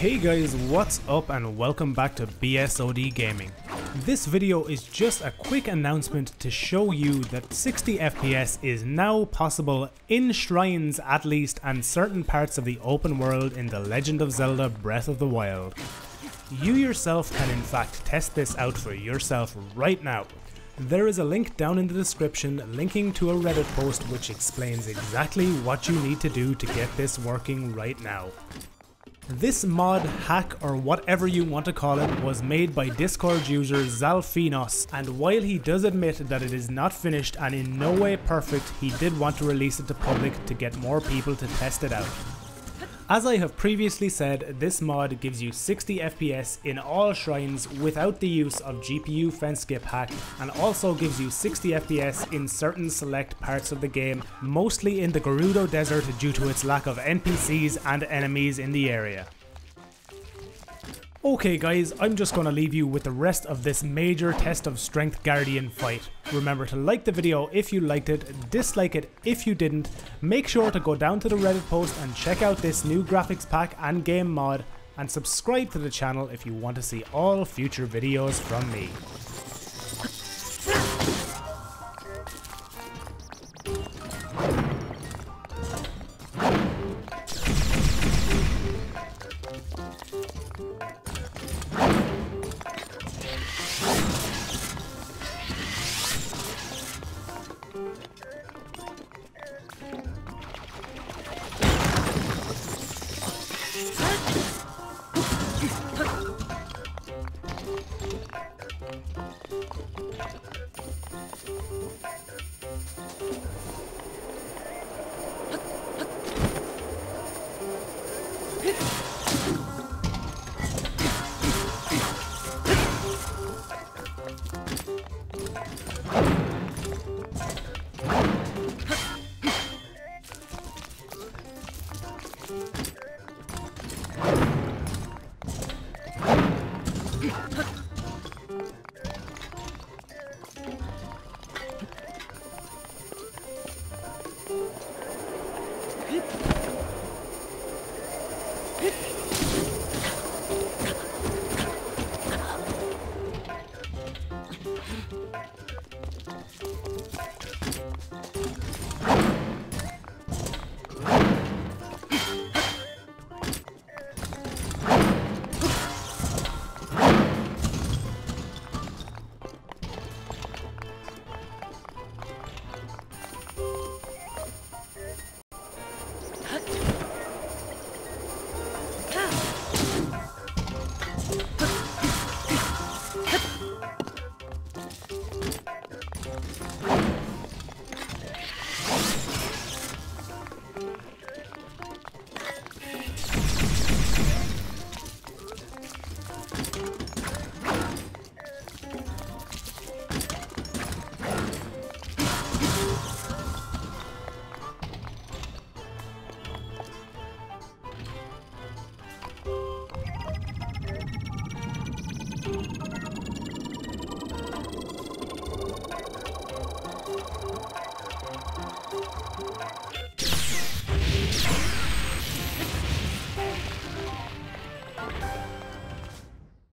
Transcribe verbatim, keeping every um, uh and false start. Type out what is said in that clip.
Hey guys, what's up and welcome back to B S O D Gaming. This video is just a quick announcement to show you that sixty F P S is now possible in shrines at least and certain parts of the open world in The Legend of Zelda Breath of the Wild. You yourself can in fact test this out for yourself right now. There is a link down in the description linking to a Reddit post which explains exactly what you need to do to get this working right now. This mod, hack, or whatever you want to call it was made by Discord user Xalphenos, and while he does admit that it is not finished and in no way perfect, he did want to release it to public to get more people to test it out. As I have previously said, this mod gives you sixty F P S in all shrines without the use of G P U fence skip hack, and also gives you sixty F P S in certain select parts of the game, mostly in the Gerudo Desert due to its lack of N P Cs and enemies in the area. Okay guys, I'm just gonna leave you with the rest of this major Test of Strength Guardian fight. Remember to like the video if you liked it, dislike it if you didn't, make sure to go down to the Reddit post and check out this new graphics pack and game mod, and subscribe to the channel if you want to see all future videos from me. Hip!